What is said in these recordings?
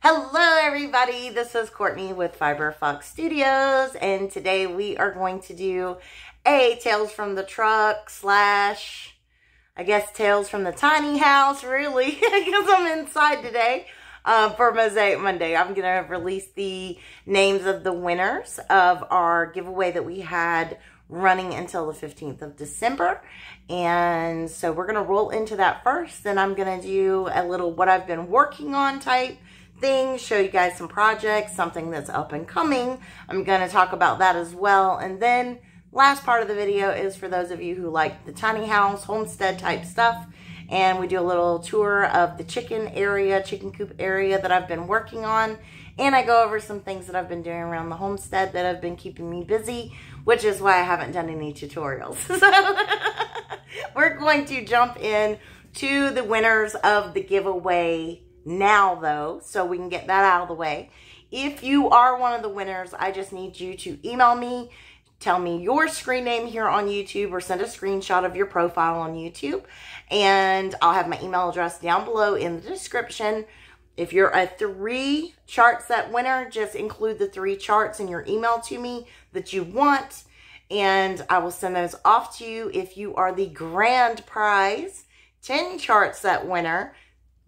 Hello everybody, this is Courtney with Fiber Fox Studios, and today we are going to do a Tales from the Truck slash, I guess, Tales from the Tiny House, really, because I'm inside today for Mosaic Monday. I'm going to release the names of the winners of our giveaway that we had running until the 15th of December. And so we're going to roll into that first, and I'm going to do a little what I've been working on type thing, show you guys some projects, something that's up and coming. I'm going to talk about that as well. And then last part of the video is for those of you who like the tiny house, homestead type stuff. And we do a little tour of the chicken area, chicken coop area that I've been working on. And I go over some things that I've been doing around the homestead that have been keeping me busy, which is why I haven't done any tutorials. So we're going to jump in to the winners of the giveaway now though, so we can get that out of the way. If you are one of the winners, I just need you to email me, tell me your screen name here on YouTube, or send a screenshot of your profile on YouTube, and I'll have my email address down below in the description. If you're a 3 chart set winner, just include the 3 charts in your email to me that you want, and I will send those off to you. If you are the grand prize 10 chart set winner,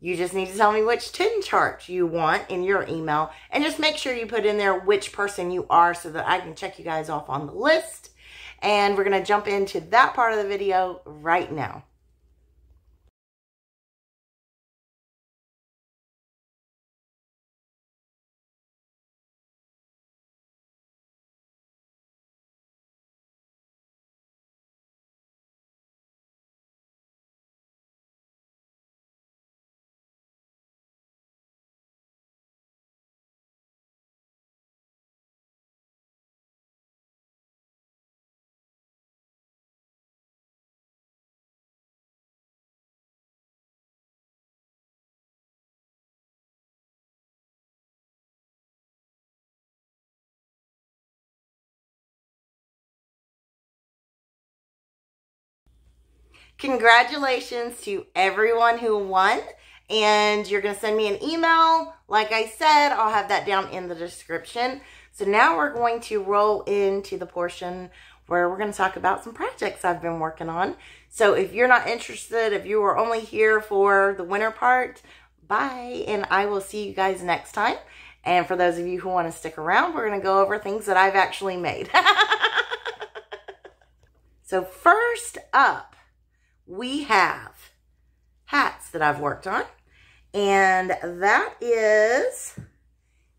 you just need to tell me which 10 charts you want in your email, and just make sure you put in there which person you are so that I can check you guys off on the list. And we're going to jump into that part of the video right now. Congratulations to everyone who won, and you're going to send me an email. Like I said, I'll have that down in the description. So now we're going to roll into the portion where we're going to talk about some projects I've been working on. So if you're not interested, if you are only here for the winter part, bye, and I will see you guys next time. And for those of you who want to stick around, we're going to go over things that I've actually made. So first up, we have hats that I've worked on, and that is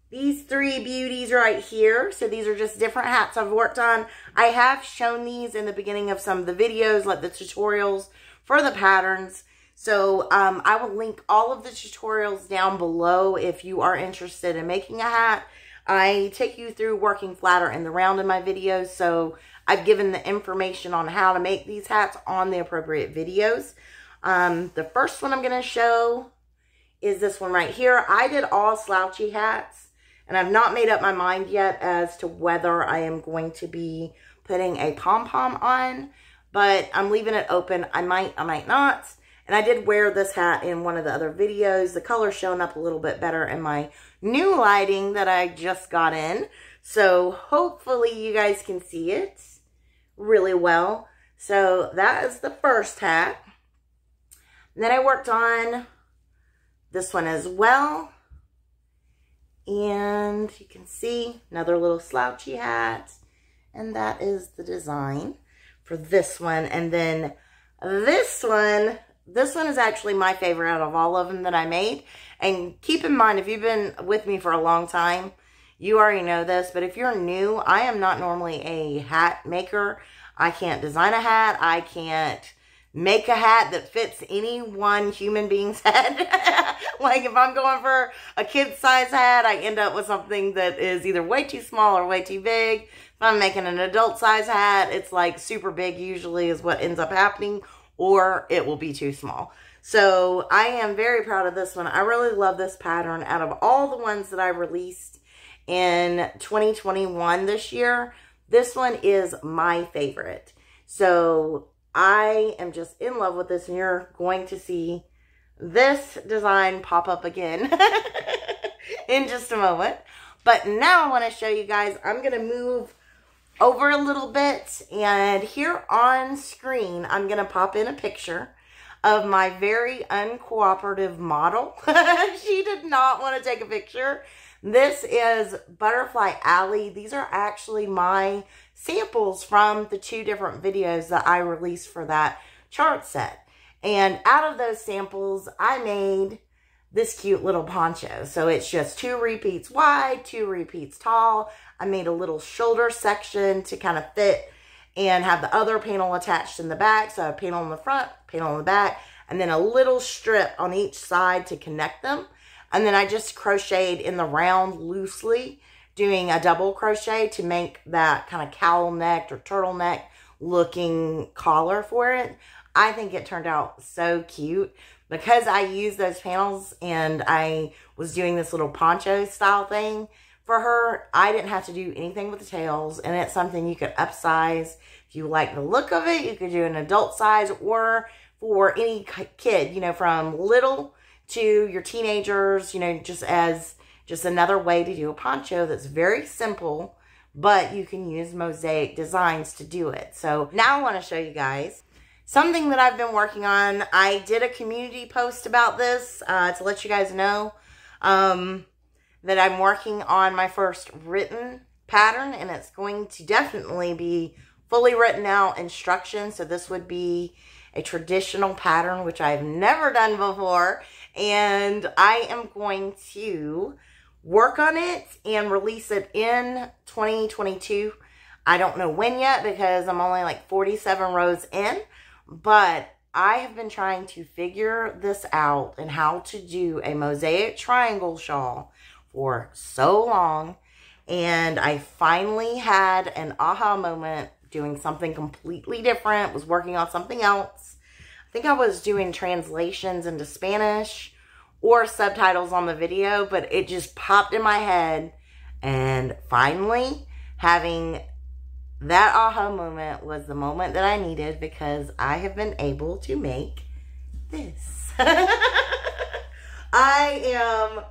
these 3 beauties right here. So these are just different hats I've worked on. I have shown these in the beginning of some of the videos, like the tutorials for the patterns. So I will link all of the tutorials down below if you are interested in making a hat. I take you through working flatter and the round in my videos, so I've given the information on how to make these hats on the appropriate videos. The first one I'm going to show is this one right here. I did all slouchy hats, and I've not made up my mind yet as to whether I am going to be putting a pom-pom on, but I'm leaving it open. I might not. And I did wear this hat in one of the other videos. The color's showing up a little bit better in my new lighting that I just got in, so hopefully you guys can see it really well. So that is the first hat. And then I worked on this one as well, and you can see another little slouchy hat, and that is the design for this one. And then this one is actually my favorite out of all of them that I made. And keep in mind, if you've been with me for a long time, you already know this, but if you're new, I am not normally a hat maker. I can't design a hat. I can't make a hat that fits any one human being's head. Like if I'm going for a kid's size hat, I end up with something that is either way too small or way too big. If I'm making an adult size hat, it's like super big usually is what ends up happening, or it will be too small. So I am very proud of this one. I really love this pattern. Out of all the ones that I released in 2021 this year, this one is my favorite. So I am just in love with this, and you're going to see this design pop up again in just a moment. But now I want to show you guys, I'm going to move over a little bit, and here on screen, I'm going to pop in a picture of my very uncooperative model. She did not want to take a picture. This is Butterfly Alley. These are actually my samples from the two different videos that I released for that chart set. And out of those samples, I made this cute little poncho. So it's just 2 repeats wide, 2 repeats tall. I made a little shoulder section to kind of fit and have the other panel attached in the back. So I have panel in the front, panel in the back, and then a little strip on each side to connect them. And then I just crocheted in the round loosely, doing a double crochet to make that kind of cowl neck or turtleneck looking collar for it. I think it turned out so cute because I used those panels and I was doing this little poncho style thing for her. I didn't have to do anything with the tails, and it's something you could upsize. If you like the look of it, you could do an adult size, or for any kid, you know, from little to your teenagers, you know, just as just another way to do a poncho that's very simple, but you can use mosaic designs to do it. So now I want to show you guys something that I've been working on. I did a community post about this to let you guys know that I'm working on my first written pattern, and it's going to definitely be fully written out instructions. So this would be a traditional pattern, which I've never done before, and I am going to work on it and release it in 2022. I don't know when yet because I'm only like 47 rows in. But I have been trying to figure this out and how to do a mosaic triangle shawl for so long. And I finally had an aha moment doing something completely different. Was working on something else. I think I was doing translations into Spanish or subtitles on the video, but it just popped in my head. And finally having that aha moment was the moment that I needed, because I have been able to make this. I am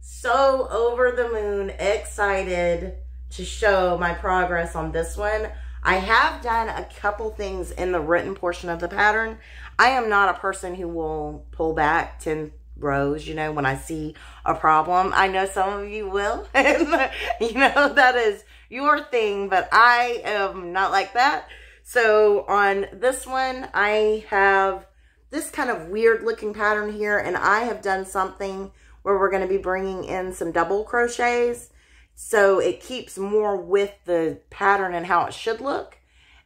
so over the moon excited to show my progress on this one. I have done a couple things in the written portion of the pattern. I am not a person who will pull back 10 rows, you know, when I see a problem. I know some of you will. You know, that is your thing, but I am not like that. So on this one, I have this kind of weird looking pattern here, and I have done something where we're going to be bringing in some double crochets, so it keeps more with the pattern and how it should look.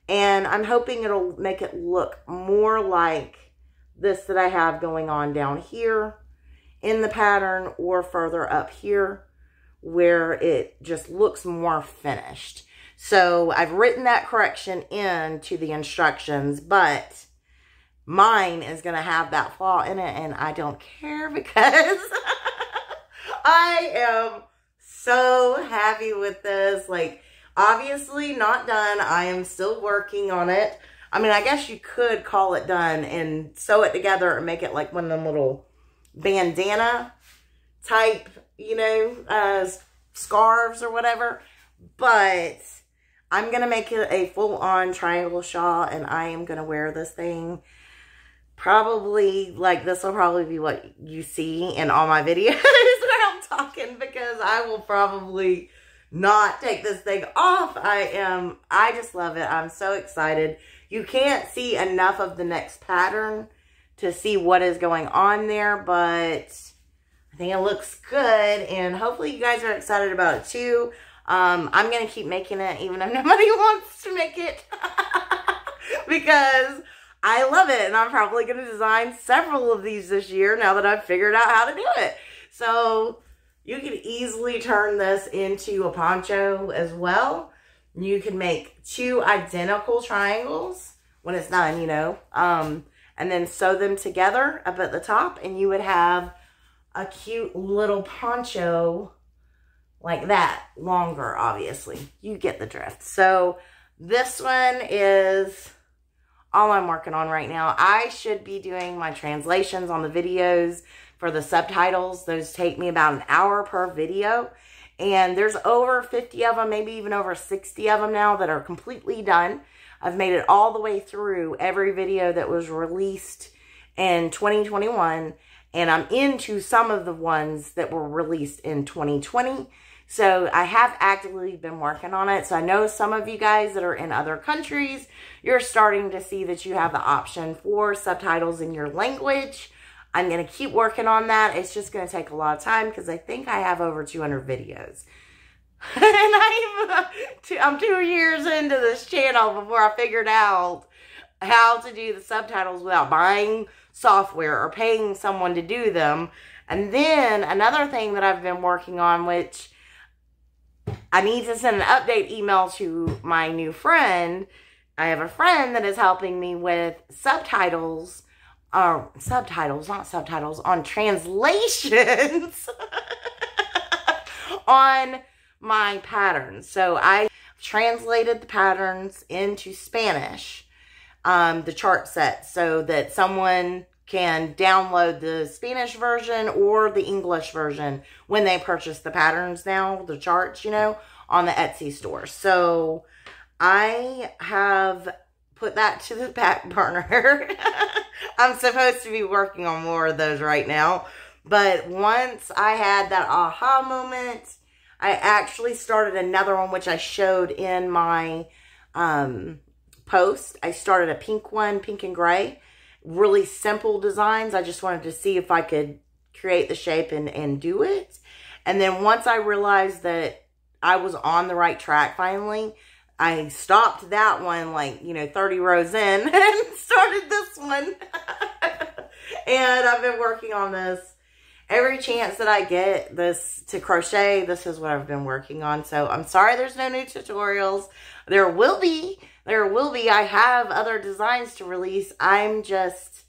And I'm hoping it'll make it look more like this that I have going on down here in the pattern, or further up here, where it just looks more finished. So I've written that correction into the instructions, but mine is going to have that flaw in it, and I don't care because I am so happy with this. Like, obviously not done. I am still working on it. I mean, I guess you could call it done and sew it together and make it like one of them little bandana type, you know, scarves or whatever, but I'm going to make it a full-on triangle shawl, and I am going to wear this thing probably, like, this will probably be what you see in all my videos that I'm talking, because I will probably not take this thing off. I just love it. I'm so excited. You can't see enough of the next pattern to see what is going on there, but I think it looks good, and hopefully you guys are excited about it too. I'm going to keep making it even if nobody wants to make it because I love it, and I'm probably going to design several of these this year now that I've figured out how to do it. So you could easily turn this into a poncho as well. You can make 2 identical triangles when it's done, you know, and then sew them together up at the top, and you would have a cute little poncho like that. Longer, obviously. You get the drift. So this one is all I'm working on right now. I should be doing my translations on the videos for the subtitles. Those take me about an hour per video. And there's over 50 of them, maybe even over 60 of them now that are completely done. I've made it all the way through every video that was released in 2021. And I'm into some of the ones that were released in 2020. So I have actively been working on it. So I know some of you guys that are in other countries, you're starting to see that you have the option for subtitles in your language. I'm going to keep working on that. It's just going to take a lot of time because I think I have over 200 videos. And I'm 2 years into this channel before I figured out how to do the subtitles without buying software or paying someone to do them. And then another thing that I've been working on, which I need to send an update email to my new friend. I have a friend that is helping me with subtitles, on translations on my patterns. So I translated the patterns into Spanish, the chart set, so that someone can download the Spanish version or the English version when they purchase the patterns now, the charts, you know, on the Etsy store. So I have put that to the back burner. I'm supposed to be working on more of those right now. But once I had that aha moment, I actually started another one, which I showed in my post. I started a pink one, pink and gray. Really simple designs. I just wanted to see if I could create the shape and do it. And then once I realized that I was on the right track finally, I stopped that one, like, you know, 30 rows in and started this one. And I've been working on this every chance that I get this to crochet. This is what I've been working on. So I'm sorry there's no new tutorials. There will be. There will be. I have other designs to release. I'm just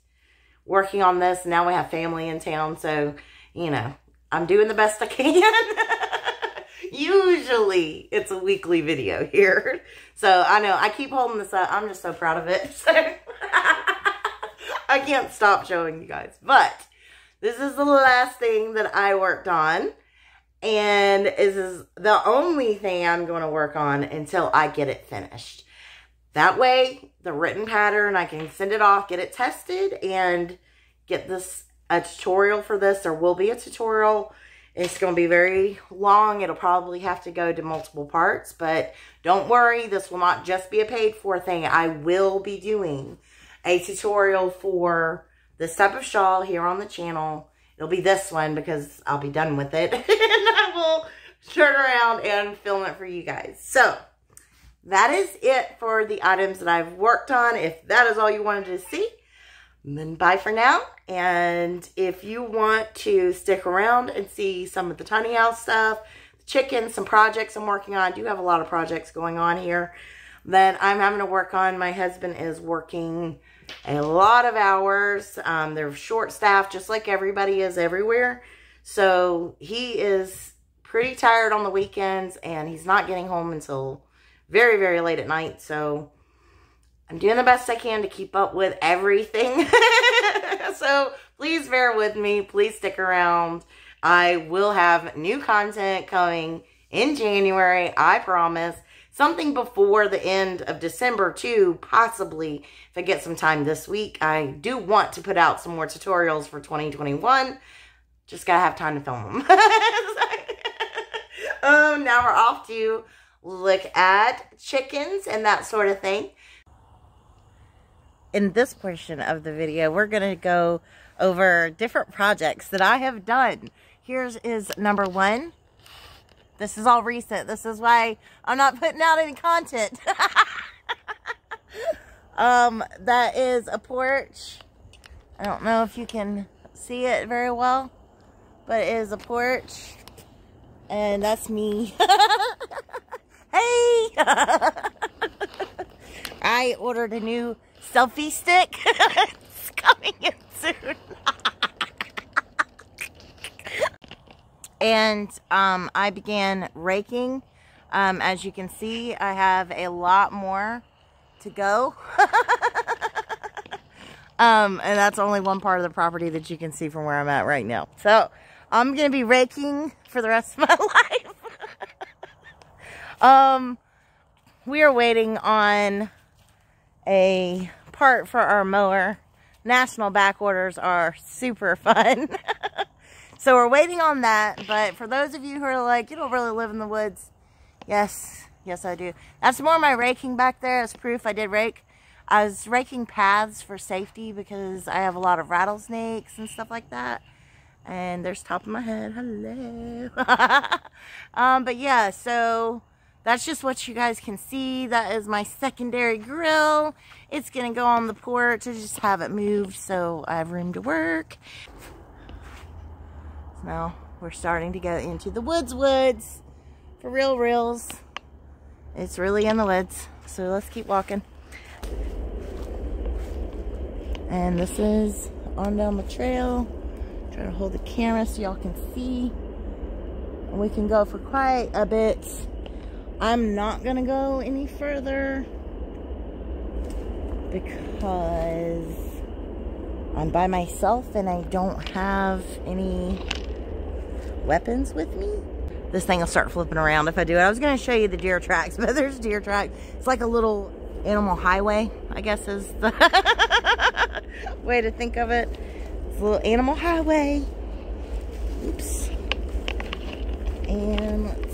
working on this. Now we have family in town. So, you know, I'm doing the best I can. Usually it's a weekly video here. So I know I keep holding this up. I'm just so proud of it. So I can't stop showing you guys. But this is the last thing that I worked on. And this is the only thing I'm going to work on until I get it finished. That way, the written pattern, I can send it off, get it tested, and get this a tutorial for this. There will be a tutorial. It's going to be very long. It'll probably have to go to multiple parts, but don't worry. This will not just be a paid-for thing. I will be doing a tutorial for this type of shawl here on the channel. It'll be this one because I'll be done with it, and I will turn around and film it for you guys. So that is it for the items that I've worked on. If that is all you wanted to see, then bye for now. And if you want to stick around and see some of the tiny house stuff, the chickens, some projects I'm working on. I do have a lot of projects going on here that I'm having to work on. My husband is working a lot of hours. They're short staffed, just like everybody is everywhere. So he is pretty tired on the weekends, and he's not getting home until very, very late at night. So I'm doing the best I can to keep up with everything. So please bear with me. Please stick around. I will have new content coming in January, I promise. Something before the end of December too, possibly, if I get some time this week. I do want to put out some more tutorials for 2021. Just gotta have time to film them. Now we're off to look at chickens and that sort of thing. In this portion of the video, we're going to go over different projects that I have done. Here's is number one. This is all recent. This is why I'm not putting out any content. That is a porch. I don't know if you can see it very well, but it is a porch. And that's me. Hey! I ordered a new selfie stick. It's coming in soon. And I began raking. As you can see, I have a lot more to go. And that's only one part of the property that you can see from where I'm at right now. So I'm going to be raking for the rest of my life. We are waiting on a part for our mower. National back orders are super fun. So we're waiting on that. But for those of you who are like, you don't really live in the woods. Yes, I do. That's more my raking back there as proof I did rake. I was raking paths for safety because I have a lot of rattlesnakes and stuff like that. And there's top of my head. Hello. But yeah, so that's just what you guys can see. That is my secondary grill. It's going to go on the porch. I just haven't moved, so I have room to work. Now we're starting to go into the woods. For reals. It's really in the woods. So let's keep walking. And this is on down the trail. Try to hold the camera so y'all can see. And we can go for quite a bit. I'm not gonna go any further because I'm by myself and I don't have any weapons with me. This thing will start flipping around if I do it. I was gonna show you the deer tracks, but there's deer tracks. It's like a little animal highway, I guess, is the way to think of it. It's a little animal highway. Oops. And let's see.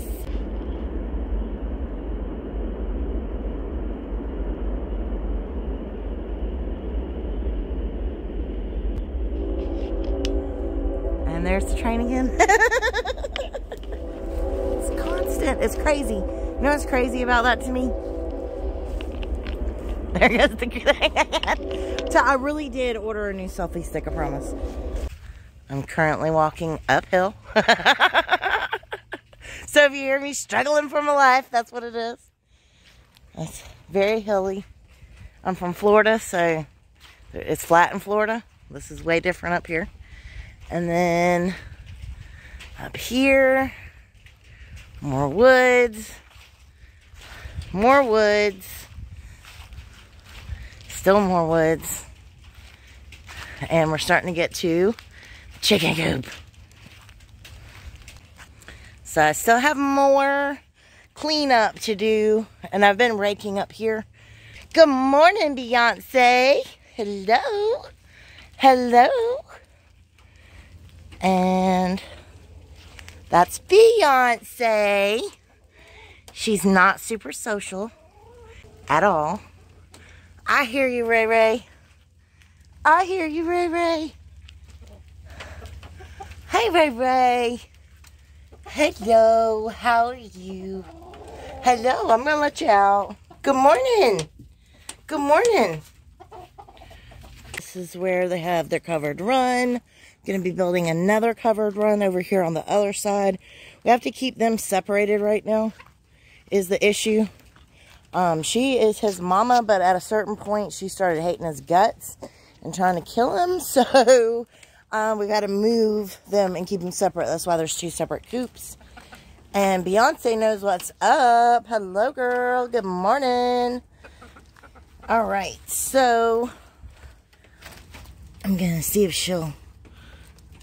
And there's the train again. It's constant. It's crazy. You know what's crazy about that to me? There goes the thing. So I really did order a new selfie stick, I promise. I'm currently walking uphill. So if you hear me struggling for my life, that's what it is. It's very hilly. I'm from Florida, so it's flat in Florida. This is way different up here. And then up here, more woods. More woods. Still more woods, and we're starting to get to chicken coop. So I still have more cleanup to do, and I've been raking up here. Good morning, Beyonce. Hello. Hello. And that's Beyonce. She's not super social at all. I hear you, Ray Ray. I hear you, Ray Ray. Hey, Ray Ray. Hello, how are you? Hello, I'm gonna let you out. Good morning. Good morning. This is where they have their covered run. I'm gonna be building another covered run over here on the other side. We have to keep them separated right now, is the issue. She is his mama, but at a certain point, she started hating his guts and trying to kill him. So we got to move them and keep them separate. That's why there's two separate coops. And Beyonce knows what's up. Hello, girl. Good morning. All right. So I'm going to see if she'll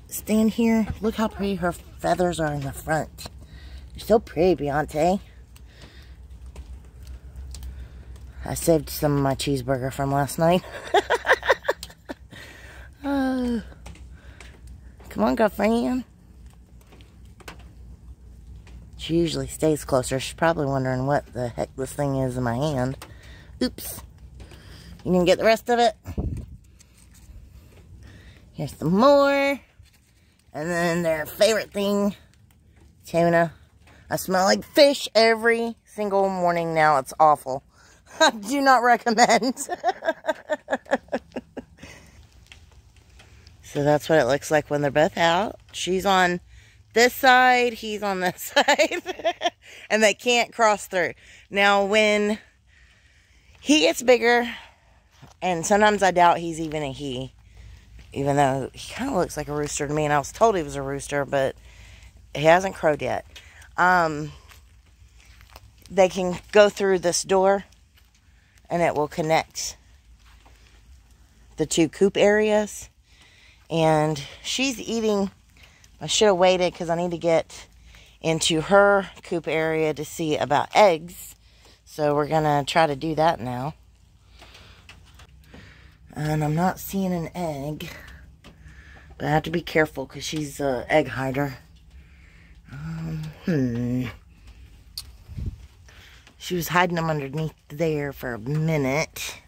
stand here. Look how pretty her feathers are in the front. They're so pretty, Beyonce. I saved some of my cheeseburger from last night. Come on, girlfriend. She usually stays closer. She's probably wondering what the heck this thing is in my hand. Oops. You gonna get the rest of it? Here's some more. And then their favorite thing, tuna. I smell like fish every single morning now. It's awful. I do not recommend. So that's what it looks like when they're both out. She's on this side. He's on this side. And they can't cross through. Now, when he gets bigger, and sometimes I doubt he's even a he, even though he kind of looks like a rooster to me. And I was told he was a rooster, but he hasn't crowed yet. They can go through this door. And it will connect the two coop areas. And she's eating. I should have waited because I need to get into her coop area to see about eggs. So we're going to try to do that now. And I'm not seeing an egg. But I have to be careful because she's an egg hider. She was hiding them underneath there for a minute.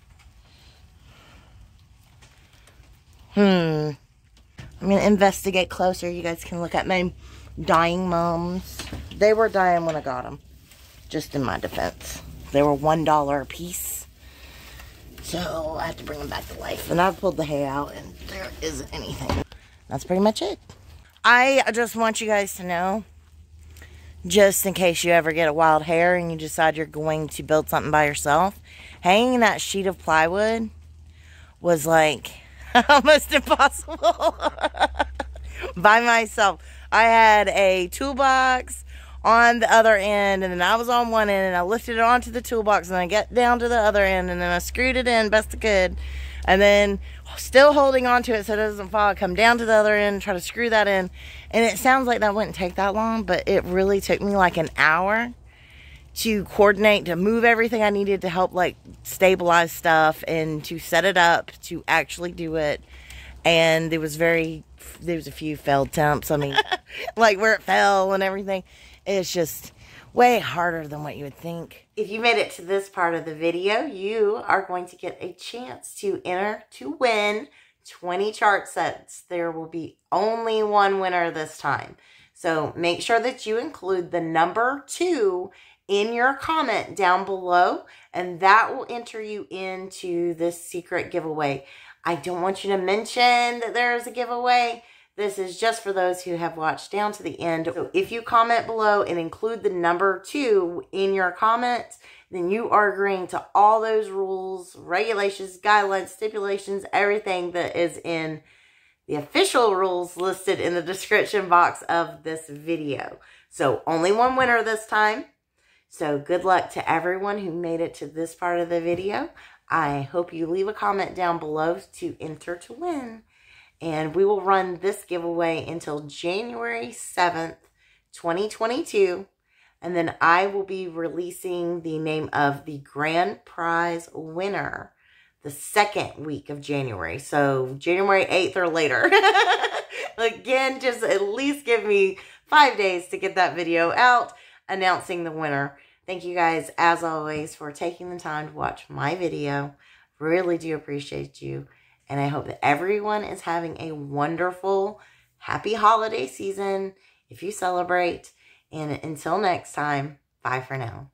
I'm going to investigate closer. You guys can look at my dying mums. They were dying when I got them. Just in my defense. They were $1 a piece. So I have to bring them back to life. And I've pulled the hay out and there isn't anything. That's pretty much it. I just want you guys to know, just in case you ever get a wild hair and you decide you're going to build something by yourself, hanging that sheet of plywood was like almost impossible by myself. I had a toolbox on the other end, and then I was on one end, and I lifted it onto the toolbox, and I got down to the other end, and then I screwed it in best I could, and then still holding on to it so it doesn't fall. I come down to the other end and try to screw that in. And it sounds like that wouldn't take that long, but it really took me like an hour to coordinate, to move everything I needed to help like stabilize stuff and to set it up to actually do it. And there was a few failed attempts. I mean, like where it fell and everything. It's just way harder than what you would think. If you made it to this part of the video, you are going to get a chance to enter to win 20 chart sets. There will be only one winner this time. So make sure that you include the number 2 in your comment down below, and that will enter you into this secret giveaway. I don't want you to mention that there is a giveaway. This is just for those who have watched down to the end. So if you comment below and include the number 2 in your comments, then you are agreeing to all those rules, regulations, guidelines, stipulations, everything that is in the official rules listed in the description box of this video. So only one winner this time. So good luck to everyone who made it to this part of the video. I hope you leave a comment down below to enter to win. And we will run this giveaway until January 7th, 2022. And then I will be releasing the name of the grand prize winner the second week of January. So January 8th or later. Again, just at least give me 5 days to get that video out announcing the winner. Thank you guys, as always, for taking the time to watch my video. Really do appreciate you. And I hope that everyone is having a wonderful, happy holiday season if you celebrate. And until next time, bye for now.